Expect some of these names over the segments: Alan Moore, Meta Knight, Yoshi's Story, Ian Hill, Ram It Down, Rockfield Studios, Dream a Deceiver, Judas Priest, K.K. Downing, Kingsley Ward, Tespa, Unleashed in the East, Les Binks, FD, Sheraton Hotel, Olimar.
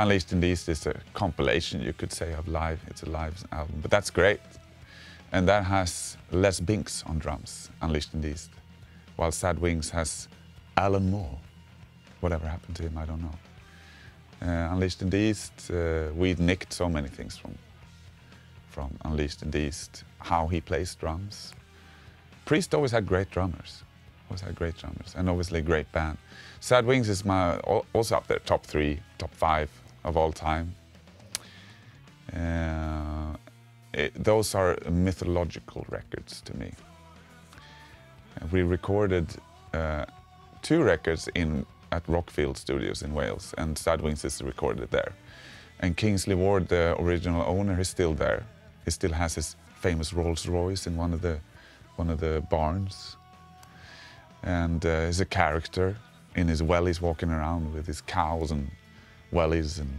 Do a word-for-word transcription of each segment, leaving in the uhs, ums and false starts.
Unleashed in the East is a compilation, you could say, of live. It's a live album, but that's great. And that has Les Binks on drums, Unleashed in the East, while Sad Wings has Alan Moore. Whatever happened to him, I don't know. Uh, Unleashed in the East, uh, we nicked so many things from, from Unleashed in the East, how he plays drums. Priest always had great drummers, always had great drummers, and obviously a great band. Sad Wings is my, also up there, top three, top five of all time. Uh, it, those are mythological records to me. We recorded uh, two records in at Rockfield Studios in Wales, and Sad Wings is recorded there. And Kingsley Ward, the original owner, is still there. He still has his famous Rolls Royce in one of the, one of the barns. And uh, he's a character in his wellies, walking around with his cows and wellies, and,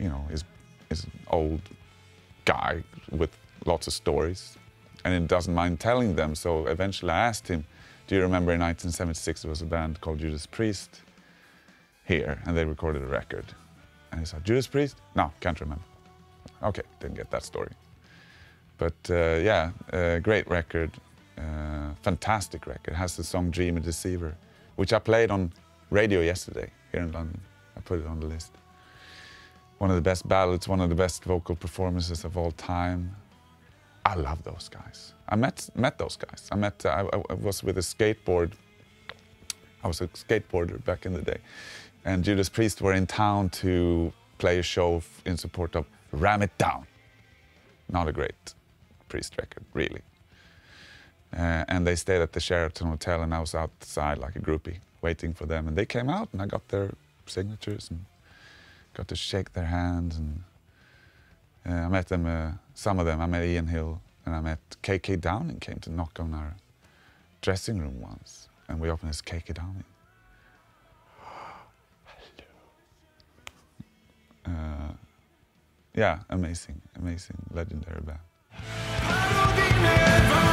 you know, he's, he's an old guy with lots of stories. And he doesn't mind telling them, so eventually I asked him, do you remember in nineteen seventy-six there was a band called Judas Priest here, and they recorded a record? And he said, Judas Priest? No, can't remember. Okay, didn't get that story. But uh, yeah, uh, great record, uh, fantastic record. It has the song Dream a Deceiver, which I played on radio yesterday here in London. I put it on the list. One of the best ballads, one of the best vocal performances of all time. I love those guys. I met met those guys. I met. Uh, I, I was with a skateboard. I was a skateboarder back in the day, and Judas Priest were in town to play a show in support of Ram It Down. Not a great Priest record, really. Uh, and they stayed at the Sheraton Hotel, and I was outside like a groupie waiting for them. And they came out, and I got their signatures and got to shake their hands. And Uh, I met them, uh, some of them. I met Ian Hill, and I met K K Downing came to knock on our dressing room once, and we opened as K K Downing. Hello. Uh, yeah, amazing, amazing, legendary band.